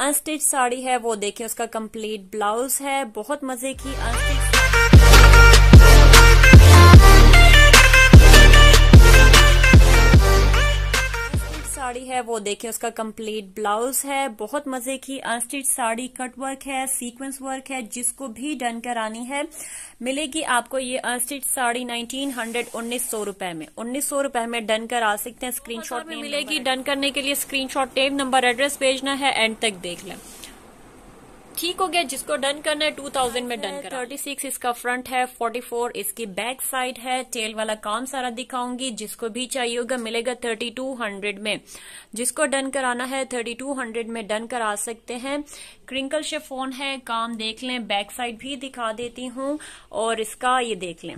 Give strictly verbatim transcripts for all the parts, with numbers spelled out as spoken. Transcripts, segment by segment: Unstitch sari है वो देखें, उसका कंप्लीट ब्लाउज है, बहुत मजे की अनस्टिच। साड़ी है वो देखें, उसका कंप्लीट ब्लाउज है, बहुत मजे की अनस्टिच साड़ी, कट वर्क है, सीक्वेंस वर्क है। जिसको भी डन करानी है मिलेगी आपको ये अनस्टिच साड़ी नाइनटीन हंड्रेड, उन्नीस सौ रुपए में उन्नीस सौ रुपए में डन करा सकते हैं। स्क्रीनशॉट में मिलेगी, डन करने के लिए स्क्रीनशॉट, टेप नंबर, एड्रेस भेजना है, एंड तक देख लें। ठीक हो गया, जिसको डन करना है टू थाउजेंड में डन करा। थर्टी सिक्स इसका फ्रंट है, फोर्टी फोर इसकी बैक साइड है, टेल वाला काम सारा दिखाऊंगी। जिसको भी चाहिए होगा मिलेगा थर्टी टू हंड्रेड में। जिसको डन कराना है थर्टी टू हंड्रेड में डन करा सकते हैं। क्रिंकल शिफॉन है, काम देख लें, बैक साइड भी दिखा देती हूँ। और इसका ये देख लें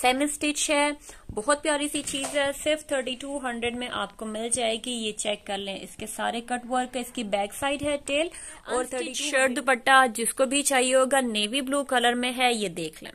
सेमी स्टिच है, बहुत प्यारी सी चीज है, सिर्फ थर्टी टू हंड्रेड में आपको मिल जाएगी। ये चेक कर लें, इसके सारे कट वर्क, इसकी बैक साइड है, टेल और थर्टी शर्ट दुपट्टा। जिसको भी चाहिए होगा नेवी ब्लू कलर में है, ये देख लें।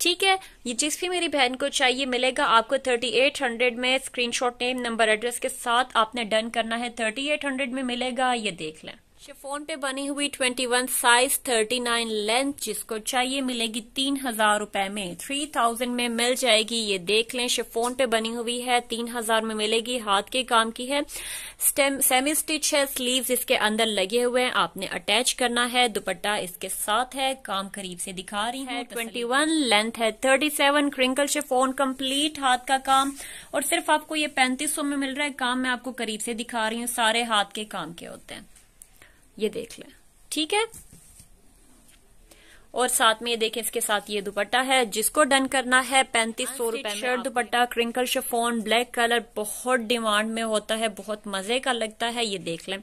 ठीक है, ये जिस भी मेरी बहन को चाहिए मिलेगा आपको थर्टी एट हंड्रेड में। स्क्रीनशॉट, नेम, नंबर, एड्रेस के साथ आपने डन करना है, थर्टी एट हंड्रेड में मिलेगा, ये देख लें। शिफॉन पे बनी हुई twenty one size, thirty nine length, जिसको चाहिए मिलेगी तीन हजार रूपये में, थ्री थाउजेंड में मिल जाएगी, ये देख लें। शिफॉन पे बनी हुई है, तीन हजार में मिलेगी, हाथ के काम की है, स्टेम सेमी स्टिच है, स्लीव्स इसके अंदर लगे हुए हैं, आपने अटैच करना है, दुपट्टा इसके साथ है, काम करीब से दिखा रही है। ट्वेंटी वन लेंथ है, thirty seven crinkle chiffon, complete हाथ का काम, और सिर्फ आपको ये पैंतीस सौ में मिल रहा है। काम मैं आपको करीब से दिखा रही हूँ, सारे हाथ के काम के होते हैं, ये देख लें। ठीक है, और साथ में ये देखें, इसके साथ ये दुपट्टा है। जिसको डन करना है पैंतीस सौ रुपए में shirt dupatta, crinkle chiffon, black colour, बहुत डिमांड में होता है, बहुत मजे का लगता है, ये देख लें।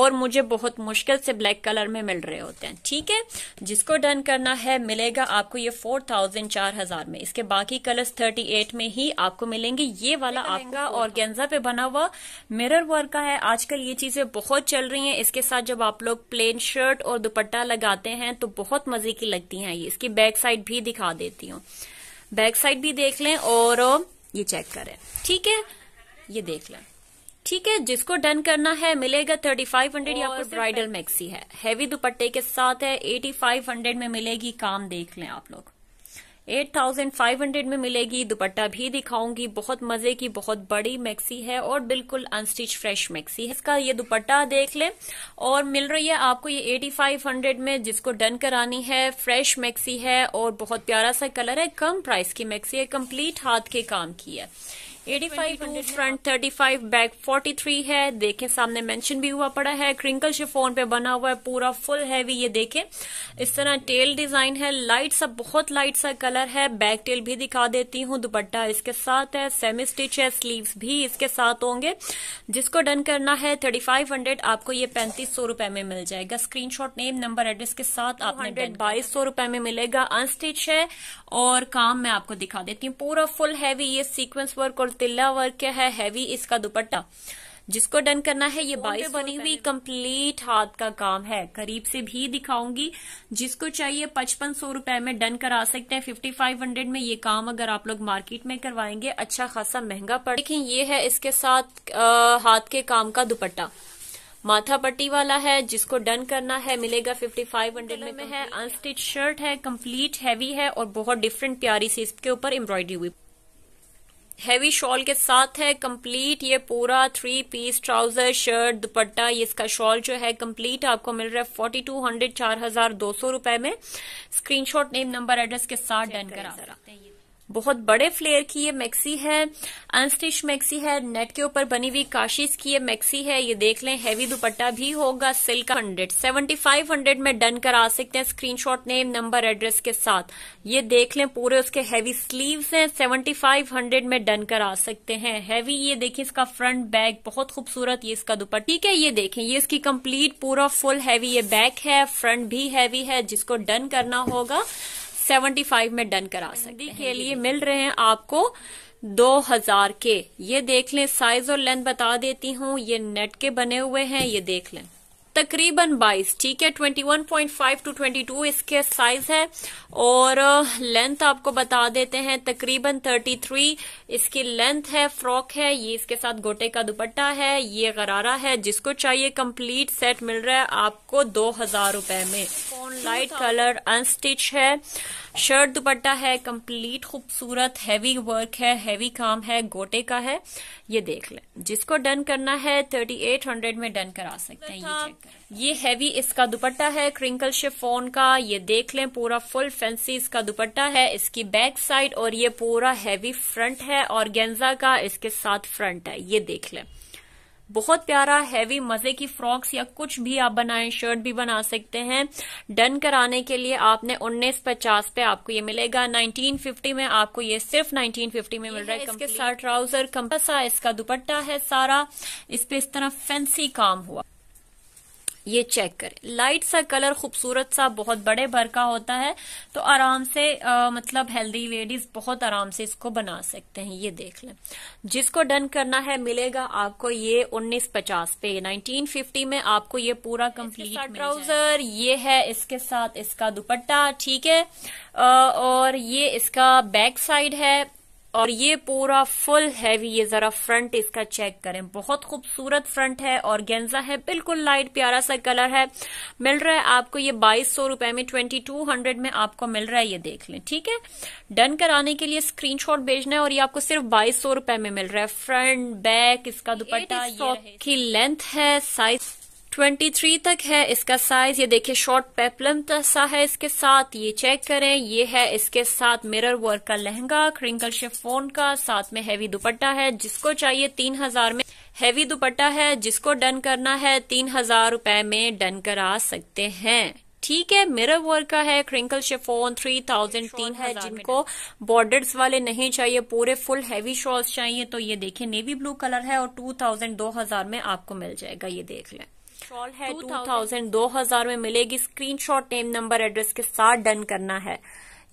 और मुझे बहुत मुश्किल से ब्लैक कलर में मिल रहे होते हैं। ठीक है, जिसको डन करना है मिलेगा आपको ये फोर थाउजेंड चार हजार में। इसके बाकी कलर्स थर्टी एट में ही आपको मिलेंगे। ये वाला आपका ऑर्गेन्जा पे बना हुआ मिरर वर्क का है, आजकल ये चीजें बहुत चल रही है। इसके साथ जब आप लोग प्लेन शर्ट और दुपट्टा लगाते हैं तो बहुत मजे की लगती हैं ये। इसकी बैक साइड भी दिखा देती हूँ, बैक साइड भी देख लें और ये चेक करें। ठीक है, ये देख लें। ठीक है, जिसको डन करना है मिलेगा थर्टी फाइव हंड्रेड। यहाँ पर ब्राइडल मैक्सी है, हैवी दुपट्टे के साथ है, एटी फाइव हंड्रेड में मिलेगी। काम देख लें आप लोग, एट थाउजेंड फाइव हंड्रेड में मिलेगी। दुपट्टा भी दिखाऊंगी, बहुत मजे की, बहुत बड़ी मैक्सी है और बिल्कुल अनस्टिच फ्रेश मैक्सी है। इसका ये दुपट्टा देख लें, और मिल रही है आपको ये एटी फाइव हंड्रेड में। जिसको डन करानी है, फ्रेश मैक्सी है और बहुत प्यारा सा कलर है, कम प्राइस की मैक्सी है, कंप्लीट हाथ के काम की है। Eighty five hundred front, thirty five back, forty three है, देखें सामने मेंशन भी हुआ पड़ा है। क्रिंकल शिफॉन पे बना हुआ है, पूरा फुल हैवी, ये देखें इस तरह टेल डिजाइन है, लाइट सा, बहुत लाइट सा कलर है। बैक टेल भी दिखा देती हूँ, दुपट्टा इसके साथ है, सेमी स्टिच है, स्लीव्स भी इसके साथ होंगे। जिसको डन करना है थर्टी फाइव हंड्रेड, आपको ये पैंतीस सौ रूपये में मिल जाएगा। स्क्रीनशॉट, नेम, नंबर, एड्रेस के साथ आप हंड्रेड बाईस सौ रूपये में मिलेगा। अनस्टिच है और काम मैं आपको दिखा देती हूँ, पूरा फुल हैवी, ये सीक्वेंस वर्क तिल्ला वर्क क्या है, हैवी इसका दुपट्टा। जिसको डन करना है ये बाइस बनी हुई कंप्लीट हाथ का काम है, करीब से भी दिखाऊंगी। जिसको चाहिए पचपन सौ रुपए में डन करा सकते हैं, फिफ्टी फाइव हंड्रेड में। ये काम अगर आप लोग मार्केट में करवाएंगे अच्छा खासा महंगा पड़ेगा। लेकिन ये है इसके साथ आ, हाथ के काम का दुपट्टा, माथा पट्टी वाला है। जिसको डन करना है मिलेगा फिफ्टी फाइव हंड्रेड में है। अनस्टिच शर्ट है, कंप्लीट हैवी है और बहुत डिफरेंट प्यारी सी इसके ऊपर एम्ब्रॉयडरी हुई। हैवी शॉल के साथ है, कंप्लीट ये पूरा three piece, trouser, shirt, dupatta. ये इसका शॉल जो है कंप्लीट आपको मिल रहा है फोर्टी टू हंड्रेड चार हजार दो सौ रूपये में। स्क्रीनशॉट, नेम, नंबर, एड्रेस के साथ डन करा सकते हैं। बहुत बड़े फ्लेयर की ये मैक्सी है, अनस्टिच मैक्सी है, नेट के ऊपर बनी हुई काशीज की ये मैक्सी है, ये देख लें। हैवी दुपट्टा भी होगा, silk hundred seventy five hundred में डन करा सकते हैं। स्क्रीनशॉट, नेम, नंबर, एड्रेस के साथ ये देख लें। पूरे उसके हैवी स्लीव्स हैं, सेवेंटी फाइव हंड्रेड में डन करा सकते हैं। हैवी ये देखिए इसका फ्रंट, बैक बहुत खूबसूरत, ये इसका दुपट्टा। ठीक है, ये देखें, ये इसकी कम्प्लीट पूरा फुल हैवी, ये बैक है, फ्रंट भी हैवी है। जिसको डन करना होगा सेवेंटी फाइव में डन करा सकते हैं। के लिए मिल रहे हैं आपको दो हजार के, ये देख लें। साइज और लेंथ बता देती हूँ, ये नेट के बने हुए हैं, ये देख लें। तकरीबन बाईस, ठीक है, इक्कीस पॉइंट फाइव टू बाईस इसके साइज है। और लेंथ आपको बता देते हैं तकरीबन तैंतीस इसकी लेंथ है, फ्रॉक है ये, इसके साथ गोटे का दुपट्टा है, ये गरारा है। जिसको चाहिए कंप्लीट सेट मिल रहा है आपको दो हजार रुपए में। लाइट कलर अनस्टिच है, शर्ट दुपट्टा है कंप्लीट, खूबसूरत हैवी वर्क है, हैवी काम है, गोटे का है। ये देख लें, जिसको डन करना है अड़तीस सौ में डन करा सकते हैं। ये चेक करें, ये हैवी इसका दुपट्टा है क्रिंकल शिफॉन का, ये देख लें पूरा फुल फैंसी इसका दुपट्टा है, इसकी बैक साइड, और ये पूरा हैवी फ्रंट है ऑर्गेन्जा का, इसके साथ फ्रंट है। ये देख लें, बहुत प्यारा हैवी मजे की फ्रॉक्स या कुछ भी आप बनाएं, शर्ट भी बना सकते हैं। डन कराने के लिए आपने उन्नीस पचास पे आपको ये मिलेगा, उन्नीस पचास में आपको ये सिर्फ उन्नीस पचास में मिल रहा है। इसके साथ ट्राउजर कंपसा इसका दुपट्टा है सारा, इस पे इस तरह फैंसी काम हुआ। ये चेक करें, लाइट सा कलर, खूबसूरत सा, बहुत बड़े भर का होता है, तो आराम से आ, मतलब हेल्दी लेडीज बहुत आराम से इसको बना सकते हैं। ये देख लें, जिसको डन करना है मिलेगा आपको ये उन्नीस पचास पे, उन्नीस पचास में आपको ये पूरा कंप्लीट ट्राउजर, ये है इसके साथ इसका दुपट्टा, ठीक है, आ, और ये इसका बैक साइड है, और ये पूरा फुल हैवी। ये जरा फ्रंट इसका चेक करें, बहुत खूबसूरत फ्रंट है, ऑर्गेन्जा है, बिल्कुल लाइट प्यारा सा कलर है। मिल रहा है आपको ये बाईस सौ रुपए में, ट्वेंटी टू हंड्रेड में आपको मिल रहा है। ये देख लें, ठीक है, डन कराने के लिए स्क्रीनशॉट भेजना है, और ये आपको सिर्फ बाईस सौ रुपए में मिल रहा है। फ्रंट बैक इसका दुपट्टा, ये की लेंथ है, साइज तेईस तक है इसका साइज। ये देखिए शॉर्ट पेपलम सा है इसके साथ, ये चेक करें। ये है इसके साथ मिरर वर्क का लहंगा क्रिंकल शिफॉन का, साथ में हैवी दुपट्टा है। जिसको चाहिए तीन हजार में हैवी दुपट्टा है, जिसको डन करना है तीन हजार रुपए में डन करा सकते हैं, ठीक है। मिरर वर्क का है क्रिंकल शिफॉन, थ्री थाउजेंड तीन है। जिनको बॉर्डर्स वाले नहीं चाहिए, पूरे फुल हैवी शॉल्स चाहिए, तो ये देखिए नेवी ब्लू कलर है, और टू थाउजेंड दो हजार में आपको मिल जाएगा। ये देख लें, शॉल है दो हजार में मिलेगी, स्क्रीनशॉट नेम नंबर एड्रेस के साथ डन करना है।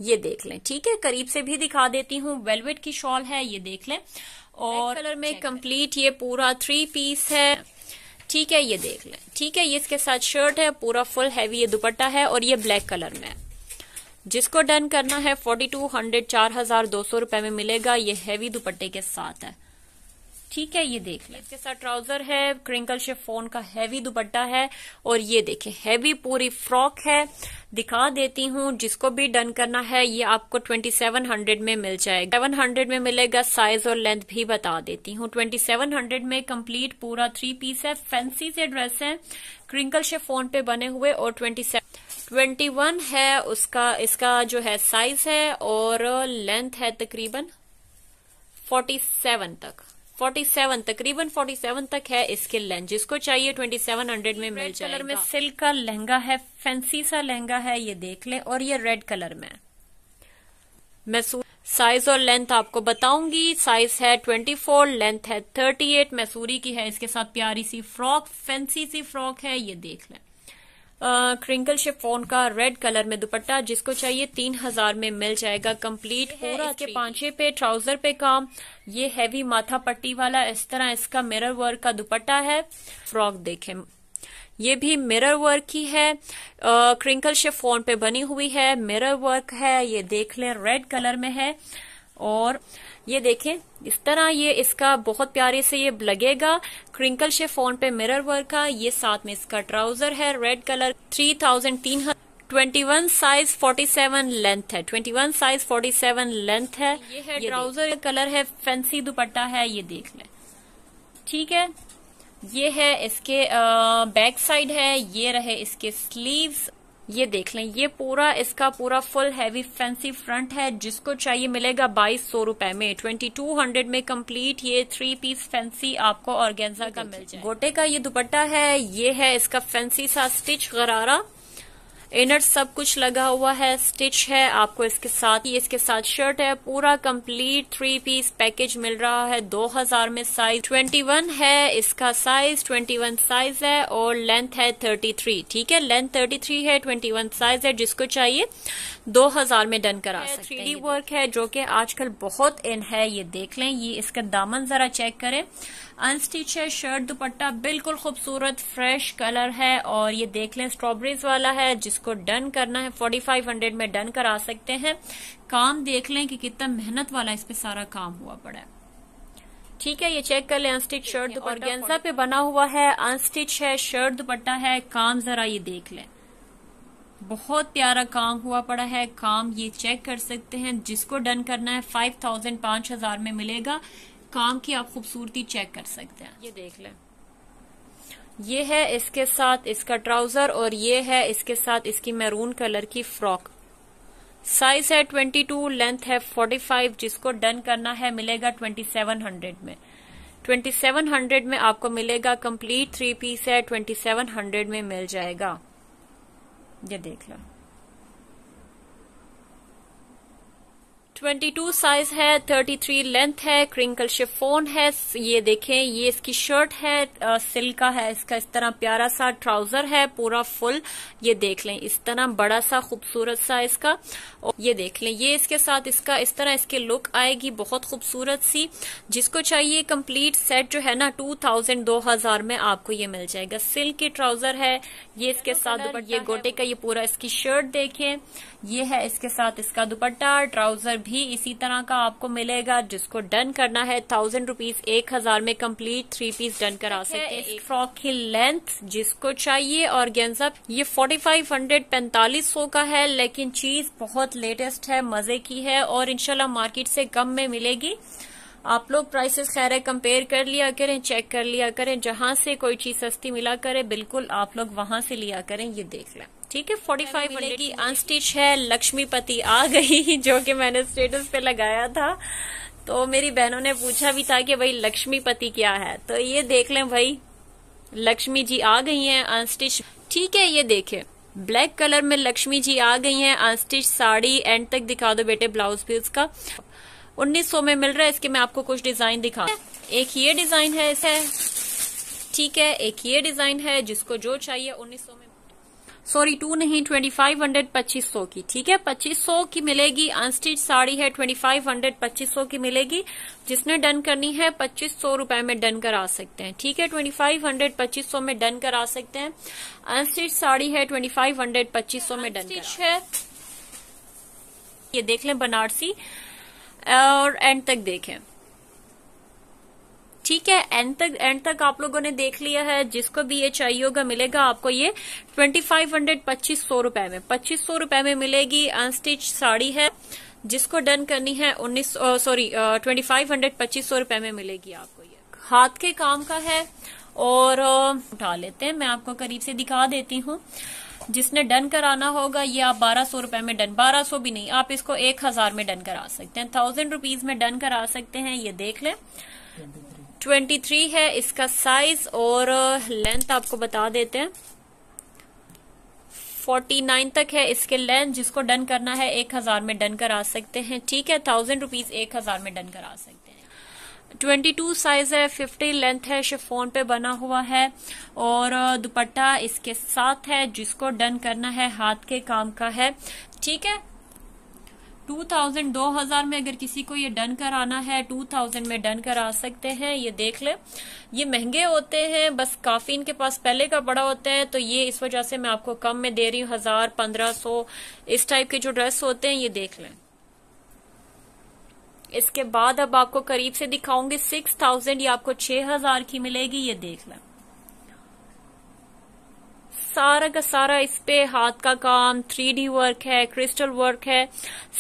ये देख लें, ठीक है, करीब से भी दिखा देती हूँ। वेलवेट की शॉल है, ये देख लें, और कलर में कंप्लीट ये पूरा थ्री पीस है, ठीक है, ये देख लें, ठीक है। ये इसके साथ शर्ट है, पूरा फुल हैवी ये दुपट्टा है, और ये ब्लैक कलर में है। जिसको डन करना है फोर्टी टू हंड्रेड, चार हजार दो सौ रुपए में मिलेगा। ये हैवी दुपट्टे के साथ है, ठीक है, ये देख लें। इसके साथ ट्राउजर है, क्रिंकल शिफॉन का हैवी दुपट्टा है, और ये देखें हैवी पूरी फ्रॉक है, दिखा देती हूँ। जिसको भी डन करना है ये आपको सत्ताईस सौ में मिल जाएगा, सात सौ में मिलेगा। साइज और लेंथ भी बता देती हूँ, सत्ताईस सौ में कंप्लीट पूरा थ्री पीस है, फैंसी से ड्रेस है क्रिंकल शिफॉन पे बने हुए, और इक्कीस है उसका, इसका जो है साइज है, और लेंथ है तकरीबन सैंतालीस तक सैंतालीस तकरीबन सैंतालीस तक है इसके लेंथ। जिसको चाहिए सत्ताईस सौ में मिल जाएगा। कलर में सिल्क का लहंगा है, फैंसी सा लहंगा है, ये देख लें, और ये रेड कलर में। मैं साइज और लेंथ आपको बताऊंगी। साइज है चौबीस, लेंथ है अड़तीस, मैसूरी की है। इसके साथ प्यारी सी फ्रॉक, फैंसी सी फ्रॉक है, ये देख लें, क्रिंकल शिफॉन का रेड कलर में दुपट्टा। जिसको चाहिए तीन हजार में मिल जाएगा कंप्लीट पूरा। इसके पांचे पे ट्राउजर पे काम, ये हैवी माथा पट्टी वाला इस तरह इसका मिरर वर्क का दुपट्टा है। फ्रॉक देखें, ये भी मिरर वर्क की है, आ, क्रिंकल शिफॉन पे बनी हुई है, मिरर वर्क है, ये देख लें, रेड कलर में है। और ये देखें इस तरह ये इसका बहुत प्यारे से ये लगेगा, क्रिंकल शिफॉन पे मिरर वर्क का, ये साथ में इसका ट्राउजर है रेड कलर। थ्री थाउजेंड तीन hundred twenty one size forty seven length है, twenty one size forty seven length है। ये है ट्राउजर कलर है, फैंसी दुपट्टा है, ये देख लें, ठीक है। ये है इसके आ, बैक साइड है, ये रहे इसके स्लीव्स, ये देख लें, ये पूरा इसका पूरा फुल हैवी फैंसी फ्रंट है। जिसको चाहिए मिलेगा बाईस सौ रूपये में, ट्वेंटी टू हंड्रेड में कंप्लीट ये थ्री पीस फैंसी आपको ऑर्गेन्जा का मिल जाए। गोटे का ये दुपट्टा है, ये है इसका फैंसी सा स्टिच गरारा, इनर सब कुछ लगा हुआ है, स्टिच है आपको इसके साथ। ये इसके साथ शर्ट है, पूरा कंप्लीट थ्री पीस पैकेज मिल रहा है दो हजार में। साइज इक्कीस है इसका साइज, इक्कीस साइज है, और लेंथ है तैंतीस, ठीक है, लेंथ तैंतीस है, इक्कीस साइज है। जिसको चाहिए दो हजार में डन करा सकते हैं। थ्री डी वर्क है जो कि आजकल बहुत इन है, ये देख लें। ये इसका दामन जरा चेक करें, अनस्टिच है शर्ट, दुपट्टा बिल्कुल खूबसूरत फ्रेश कलर है और ये देख लें स्ट्रॉबेरीज वाला है। जिसको डन करना है फोर्टी फाइव हंड्रेड में डन करा सकते हैं। काम देख लें कि कितना मेहनत वाला इस पे सारा काम हुआ पड़ा है। ठीक है, ये चेक कर लें। अनस्टिच शर्ट और ऑर्गेन्जा पे बना हुआ है, अनस्टिच है, शर्ट दुपट्टा है। काम जरा ये देख लें, बहुत प्यारा काम हुआ पड़ा है। काम ये चेक कर सकते हैं, जिसको डन करना है फाइव थाउजेंड पांच हजार में मिलेगा। काम की आप खूबसूरती चेक कर सकते हैं, ये देख लें। ये है इसके साथ इसका ट्राउजर और ये है इसके साथ इसकी मैरून कलर की फ्रॉक। साइज है बाईस, लेंथ है पैंतालीस। जिसको डन करना है मिलेगा सत्ताईस सौ में। सत्ताईस सौ में आपको मिलेगा। कंप्लीट थ्री पीस है, सत्ताईस सौ में मिल जाएगा। ये देख लो, बाईस साइज है, तैंतीस लेंथ है, क्रिंकल शिफॉन है। ये देखें, ये इसकी शर्ट है, सिल्क का है इसका। इस तरह प्यारा सा ट्राउजर है पूरा फुल, ये देख लें इस तरह बड़ा सा खूबसूरत सा इसका। और ये देख लें, ये इसके साथ इसका इस तरह इसके लुक आएगी बहुत खूबसूरत सी। जिसको चाहिए कंप्लीट सेट जो है ना टू थाउजेंड दो हजार में आपको ये मिल जाएगा। सिल्क की ट्राउजर है, ये इसके साथ ये गोटे का ये पूरा इसकी शर्ट देखें। ये है इसके साथ इसका दुपट्टा, ट्राउजर भी इसी तरह का आपको मिलेगा। जिसको डन करना है थाउजेंड रुपीज एक हजार में कंप्लीट थ्री पीस डन करा सकते हैं। एक फ्रॉक की लेंथ जिसको चाहिए और गेंजा ये फोर्टी फाइव हंड्रेड पैंतालीस सौ का है, लेकिन चीज बहुत लेटेस्ट है, मजे की है और इंशाल्लाह मार्केट से कम में मिलेगी। आप लोग प्राइसेस खैर कंपेयर कर लिया करें, चेक कर लिया करें। जहां से कोई चीज सस्ती मिला करे बिल्कुल आप लोग वहां से लिया करें। ये देख लें, ठीक है। फोर्टी फाइव हंड्रेड की अनस्टिच है। लक्ष्मीपति आ गई जो कि मैंने स्टेटस पे लगाया था, तो मेरी बहनों ने पूछा भी था कि भाई लक्ष्मीपति क्या है, तो ये देख लें भाई लक्ष्मी जी आ गई हैं अनस्टिच। ठीक है, ये देखें ब्लैक कलर में लक्ष्मी जी आ गई हैं अनस्टिच साड़ी। एंड तक दिखा दो बेटे, ब्लाउज भी उसका उन्नीस सौ में मिल रहा है। इसके मैं आपको कुछ डिजाइन दिखा, एक ये डिजाइन है इसे, ठीक है, एक ये डिजाइन है। जिसको जो चाहिए उन्नीस सौ में सॉरी टू नहीं ट्वेंटी फाइव हंड्रेड पच्चीस सौ की, ठीक है, पच्चीस सौ की मिलेगी। अनस्टिच साड़ी है, ट्वेंटी फाइव हंड्रेड पच्चीस सौ की मिलेगी। जिसने डन करनी है पच्चीस सौ रूपये में डन करा सकते हैं, ठीक है, ट्वेंटी फाइव हंड्रेड पच्चीस सौ में डन करा सकते हैं। अनस्टिच साड़ी है, ट्वेंटी फाइव हंड्रेड पच्चीस सौ में डन है। ये देख लें बनारसी और एंड तक देखें, ठीक है, एंड तक एंड तक आप लोगों ने देख लिया है। जिसको भी ये चाहिए होगा मिलेगा आपको ये ट्वेंटी फाइव हंड्रेड पच्चीस सौ रूपये में पच्चीस सौ रूपये में मिलेगी। अनस्टिच साड़ी है, जिसको डन करनी है उन्नीस सॉरी ट्वेंटी फाइव हंड्रेड पच्चीस सौ रूपये में मिलेगी आपको। ये हाथ के काम का है और uh, उठा लेते हैं, मैं आपको करीब से दिखा देती हूँ। जिसने डन कराना होगा ये आप बारह सौ रूपये में डन, बारह सौ भी नहीं, आप इसको एक हजार में डन करा सकते हैं, थाउजेंड रुपीज में डन करा सकते हैं। ये देख लें, तेईस है इसका साइज और लेंथ आपको बता देते हैं, उनचास तक है इसके लेंथ। जिसको डन करना है एक हजार में डन करा सकते हैं, ठीक है, थाउजेंड रुपीज एक हजार में डन करा सकते हैं। बाईस साइज है, पचास लेंथ है, शिफॉन पे बना हुआ है और दुपट्टा इसके साथ है। जिसको डन करना है हाथ के काम का है, ठीक है, टू थाउजेंड दो हजार में। अगर किसी को ये डन कराना है टू थाउजेंड में डन करा सकते हैं। ये देख ले, ये महंगे होते हैं, बस काफी इनके पास पहले का बड़ा होता है, तो ये इस वजह से मैं आपको कम में दे रही हूँ। हजार पंद्रह सौ इस टाइप के जो ड्रेस होते हैं, ये देख लें। इसके बाद अब आपको करीब से दिखाऊंगी सिक्स थाउजेंड, ये आपको छह हजार की मिलेगी। ये देख लें, सारा का सारा इस पे हाथ का काम, थ्री डी वर्क है, क्रिस्टल वर्क है।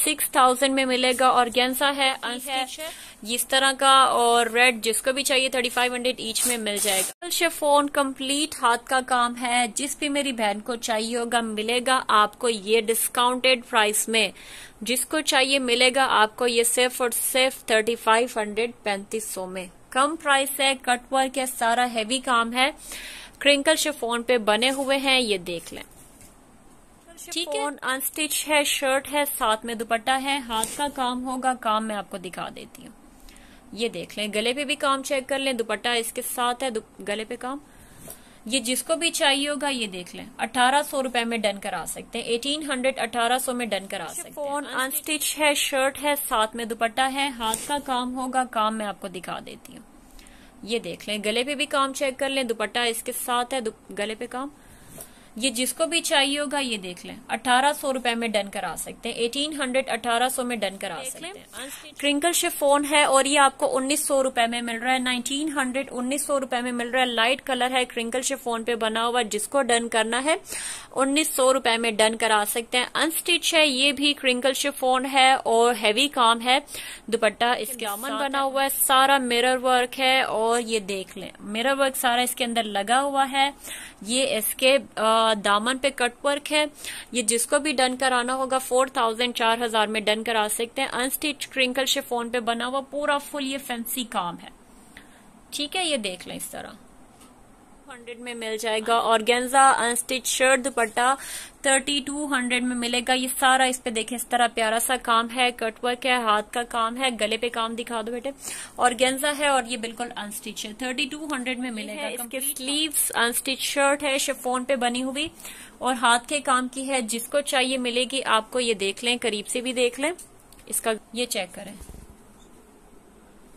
सिक्स थाउजेंड में मिलेगा। ऑर्गेन्जा है, अनस्टिच है इस तरह का और रेड। जिसको भी चाहिए थर्टी फाइव हंड्रेड ईच में मिल जाएगा। शिफॉन कंप्लीट हाथ का काम है, जिस भी मेरी बहन को चाहिए होगा मिलेगा आपको ये डिस्काउंटेड प्राइस में। जिसको चाहिए मिलेगा आपको ये सिर्फ और सिर्फ थर्टी फाइव हंड्रेड पैंतीस सौ में। कम प्राइस है, कट वर्क है, सारा हैवी काम है, क्रिंकल शिफॉन पे बने हुए हैं। ये देख लें, ठीक है, अनस्टिच है, शर्ट है, साथ में दुपट्टा है, हाथ का काम होगा। काम मैं आपको दिखा देती हूँ, ये देख लें, गले पे भी काम चेक कर लें। दुपट्टा इसके साथ है, गले पे काम। ये जिसको भी चाहिए होगा ये देख लें, अठारह सौ रूपये में डन करा सकते हैं। एटीन हंड्रेड अठारह सौ में डन करा सकते हैं। अनस्टिच है, शर्ट है, साथ में दुपट्टा है, हाथ का काम होगा। काम मैं आपको दिखा देती हूँ, ये देख लें। गले पे भी काम चेक कर लें, दुपट्टा इसके साथ है, गले पे काम। ये जिसको भी चाहिए होगा ये देख लें। अठारह सौ रूपये में डन करा सकते हैं, एटीन हंड्रेड अठारह सौ में डन करा सकते हैं। ट्रिंकल शिफॉन है और ये आपको उन्नीस सौ रूपये में मिल रहा है, नाइनटीन हंड्रेड उन्नीस सौ रूपये में मिल रहा है। लाइट कलर है, ट्रिंकल शिफॉन पे बना हुआ, जिसको डन करना है उन्नीस सौ रूपये में डन करा सकते हैं। अनस्टिच है, ये भी ट्रिंकल शिफॉन है और हैवी काम है, दुपट्टा इसके दामन बना हुआ है, सारा मिरर वर्क है और ये देख लें मिरर वर्क सारा इसके अंदर लगा हुआ है। ये इसके दामन पे कटवर्क है। ये जिसको भी डन कराना होगा फोर थाउजेंड चार हजार में डन करा सकते हैं। अनस्टिच क्रिंकल शिफॉन पे बना हुआ पूरा फुल ये फैंसी काम है, ठीक है। ये देख लें इस तरह हंड्रेड में मिल जाएगा। Organza unstitch shirt dupatta thirty two hundred में मिलेगा। ये सारा इस पे देखें इस तरह प्यारा सा काम है, कटवर्क है, हाथ का काम है, गले पे काम दिखा दो बेटे। ऑर्गेन्जा है और ये बिल्कुल अनस्टिच है, थर्टी टू हंड्रेड में मिलेगा। इसके स्लीव्स अनस्टिच शर्ट है, शिफॉन पे बनी हुई और हाथ के काम की है। जिसको चाहिए मिलेगी आपको। ये देख लें, करीब से भी देख लें इसका, ये चेक करें।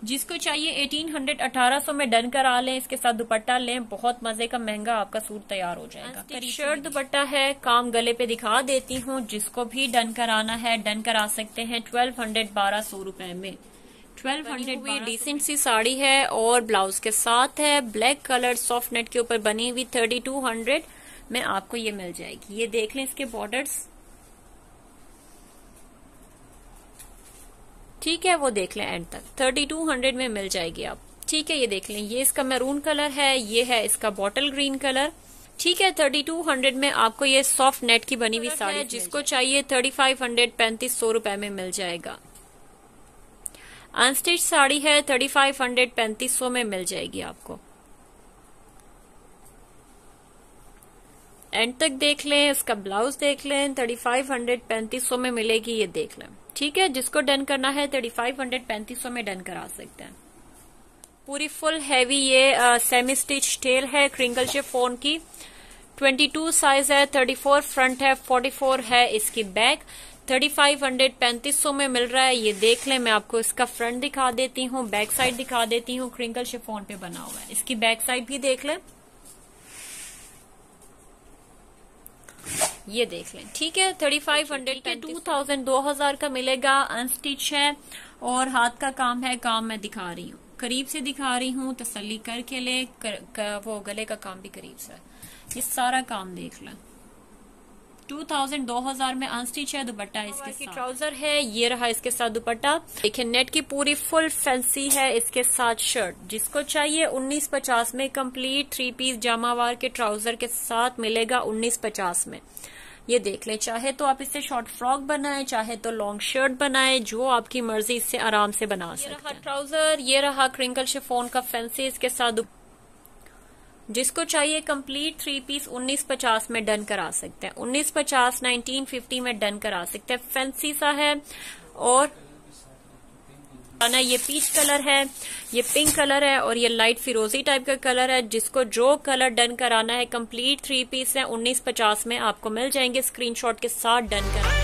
जिसको चाहिए एटीन हंड्रेड अठारह सौ में डन करा लें, इसके साथ दुपट्टा लें, बहुत मजे का महंगा आपका सूट तैयार हो जाएगा। शर्ट दुपट्टा है, काम गले पे दिखा देती हूँ। जिसको भी डन कराना है डन करा सकते हैं ट्वेल्व हंड्रेड बारह सौ रुपए में। ट्वेल्व हंड्रेड में डिसेंट सी साड़ी है और ब्लाउज के साथ है, ब्लैक कलर सॉफ्ट नेट के ऊपर बनी हुई। थर्टी टू हंड्रेड में आपको ये मिल जाएगी। ये देख लें इसके बॉर्डर्स, ठीक है, वो देख लें एंड तक। थर्टी टू हंड्रेड में मिल जाएगी आप, ठीक है। ये देख लें, ये इसका मैरून कलर है, ये है इसका बॉटल ग्रीन कलर, ठीक है। थर्टी टू हंड्रेड में आपको ये सॉफ्ट नेट की बनी हुई साड़ी है। जिसको चाहिए थर्टी फाइव हंड्रेड पैंतीस सौ रूपये में मिल जाएगा। अनस्टिच साड़ी है, थर्टी फाइव हंड्रेड पैंतीस सौ में मिल जाएगी आपको। एंड तक देख लें, इसका ब्लाउज देख लें, थर्टी फाइव हंड्रेड पैंतीस सौ में मिलेगी। ये देख लें, ठीक है। जिसको डन करना है थर्टी फाइव हंड्रेड पैंतीस सौ में डन करा सकते हैं। पूरी फुल हैवी ये आ, सेमी स्टिच टेल है क्रिंकल शिफॉन की। ट्वेंटी टू साइज है, थर्टी फोर फ्रंट है, फोर्टी फोर है इसकी बैक। थर्टी फाइव हंड्रेड पैंतीस सौ में मिल रहा है। ये देख लें, मैं आपको इसका फ्रंट दिखा देती हूँ, बैक साइड दिखा देती हूँ। क्रिंकल शिफॉन पे बना हुआ है, इसकी बैक साइड भी देख लें, ये देख लें, ठीक है। थर्टी फाइव हंड्रेड के टू थाउजेंड दो हजार का मिलेगा। अनस्टिच है और हाथ का काम है। काम मैं दिखा रही हूँ, करीब से दिखा रही हूँ, तसल्ली करके ले कर, कर, वो गले का काम भी करीब से। ये सारा काम देख लें। टू थाउजेंड दो हजार में अनस्टिच है, दुपट्टा इसके साथ। ट्राउजर है, ये रहा इसके साथ दुपट्टा। देखिये नेट की पूरी फुल फैंसी है इसके साथ शर्ट। जिसको चाहिए उन्नीस पचास में कंप्लीट थ्री पीस जामावार के ट्राउजर के साथ मिलेगा उन्नीस पचास में। ये देख लें, चाहे तो आप इससे शॉर्ट फ्रॉक बनाए, चाहे तो लॉन्ग शर्ट बनाए, जो आपकी मर्जी इससे आराम से बना सकते हैं। ये रहा ट्राउजर, ये रहा क्रिंकल शिफॉन का फैंसी इसके साथ। जिसको चाहिए कंप्लीट थ्री पीस उन्नीस पचास में डन करा सकते हैं। उन्नीस पचास नाइनटीन फिफ्टी में डन करा सकते हैं। फैंसी सा है और ना, ये पीच कलर है, ये पिंक कलर है और ये लाइट फिरोजी टाइप का कलर है। जिसको जो कलर डन कराना है, कंप्लीट थ्री पीस है उन्नीस पचास में आपको मिल जाएंगे। स्क्रीनशॉट के साथ डन कराना।